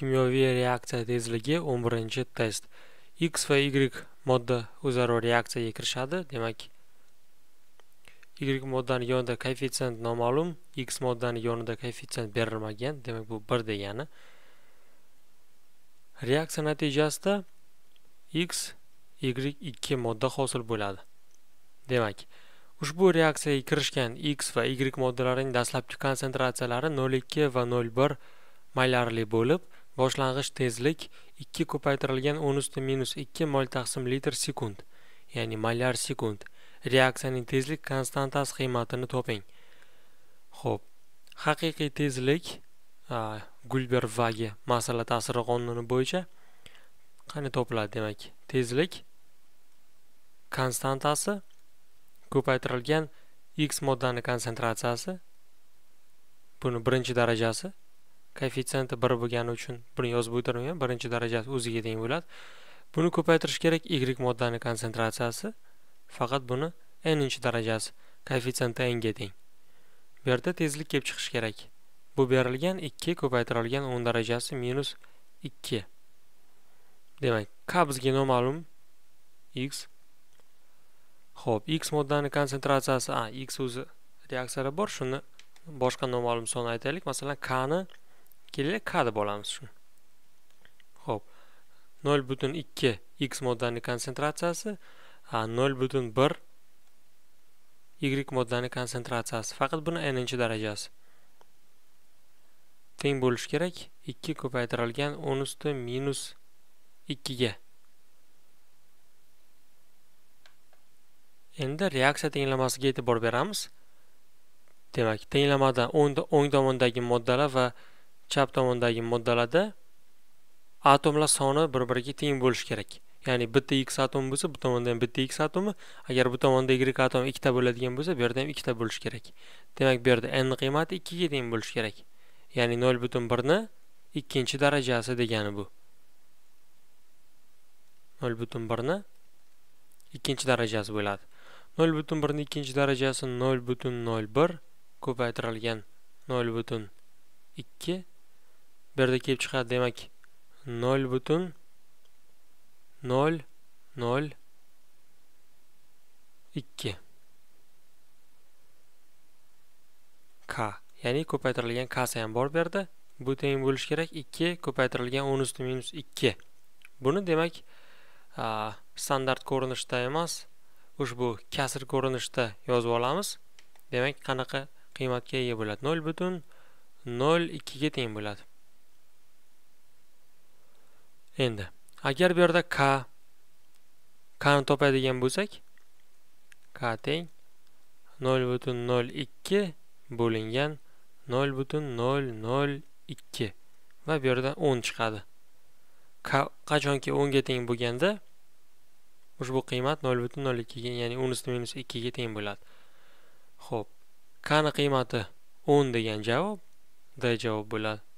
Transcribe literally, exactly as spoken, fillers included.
Kimyoviy reaksiya tezligi o'n birinchi test. X va Y modda o'zaro reaksiyaga kirishadi. Demak, Y moddaning yonida koeffitsient noma'lum, X moddaning yonida koeffitsient berilmagan. Demak, bu bir degani. Reaksiya natijasida X, Y ikki modda hosil bo'ladi. Demak, ushbu reaksiyaga kirishgan X va Y moddalarining dastlabki konsentratsiyalari nol nuqta ikki va nol nuqta bir molarli bo'lib, boshlang'ich tezlik ikki ko'paytirilgan o'n üstü minus ikki mol taqsim litr sekund, ya'ni molar sekund. Reaksiyaning tezlik konstantasi qiymatini toping. Xo'p, haqiqiy tezlik Gulberg-Vage masala ta'siri qonuni bo'yicha qani topiladi? Demak, tezlik konstantasi ko'paytirilgan X moddaning konsentratsiyasi, buni birinchi darajasi, koeffitsient bir bo'lgani uchun buni yozib o'tirmayman, birinchi darajasi o'ziga teng bo'ladi. Buni ko'paytirish kerak Y moddaning konsentratsiyasi, faqat buni n'inchi darajasi, koeffitsient n'ga teng. Bu yerda tezlik kelib chiqish kerak. Bu berilgan ikki ko'paytirilgan o'n darajasi minus ikki. Demak, k bizga noma'lum X. Xo'p, X moddaning konsentratsiyasi, a, X o'zi reaksiyada bor, shuni boshqa noma'lum son aytaylik. Masalan, k ni kelinglar k deb olamiz shuni. Xo'p, nol nuqta ikki X moddaning konsentratsiyasi, a, nol nuqta bir Y moddaning konsentratsiyasi, faqat buni n'inchi darajasi. Teng bo'lish kerak ikki ko'paytirilgan o'n üstü minus ikki ga. Endi reaksiya tenglamasiga e'tibor beramiz. Demak, tenglamada o'ng tomondagi moddalar va chap tomondagi moddalarda atomlar soni bir-biriga teng bo'lish kerak. Ya'ni bitta X atom bo'lsa, bu tomonda ham bitta X atomi, agar bu tomonda Y atom ikkita bo'ladigan bo'lsa, bu yerda ham ikkita bo'lishi kerak. Demak, bu yerda n ning qiymati ikki ga teng bo'lishi kerak. Ya'ni nol nuqta bir ni ikkinchi darajasi degani bu. nol nuqta bir ni ikkinchi darajasi bo'ladi. nol nuqta bir ni ikkinchi darajasi nol nuqta nol bir ko'paytirilgan nol nuqta ikki. Bu yerda kelib chiqadi, demak, nol nuqta nol nol ikki k. Ya'ni ko'paytirilgan k'si ham bor berdi. Bu teng bo'lish kerak ikki ko'paytirilgan o'n üstü minus ikki. Buni demak, standart ko'rinishda emas, ushbu kasr ko'rinishda yozib olamiz. Demak, qanaqa qiymatga ega bo'ladi? nol nuqta nol ikki ga teng bo'ladi. Endi, agar bu yerda k k ni topadigan bo'lsak, k teng nol nuqta nol ikki bo'lingan nol nuqta nol nol ikki va bu yerdan o'n chiqadi. K qachonki o'n ga teng bo'lganda ushbu qiymat nol nuqta nol ikki ga, ya'ni o'n üstü minus ikki ga teng bo'ladi. Xo'p, k ning qiymati o'n degan javob D javob bo'ladi.